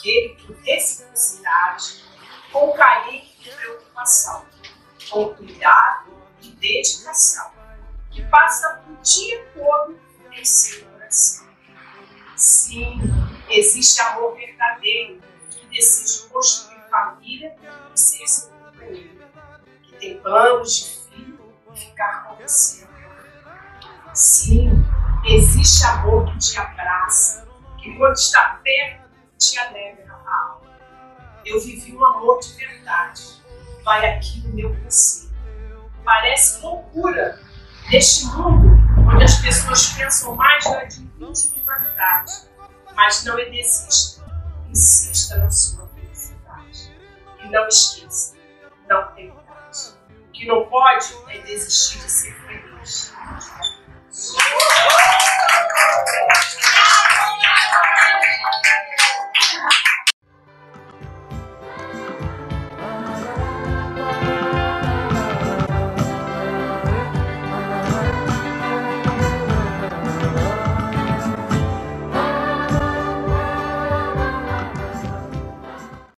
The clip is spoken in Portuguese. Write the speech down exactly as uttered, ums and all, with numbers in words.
aquele que reciprocidade, com carinho e preocupação, com cuidado e dedicação, que passa o dia todo em seu coração. Sim, existe amor verdadeiro que decide construir família e ser seu companheiro, que tem planos de filho e ficar com você. Sim, existe amor que te abraça, que quando está perto te alegra a alma. Eu vivi um amor de verdade, vai aqui o meu conselho. Parece loucura neste mundo onde as pessoas pensam mais na individualidade, mas não desista, insista na sua felicidade. E não esqueça, não tem idade. O que não pode é desistir de ser feliz.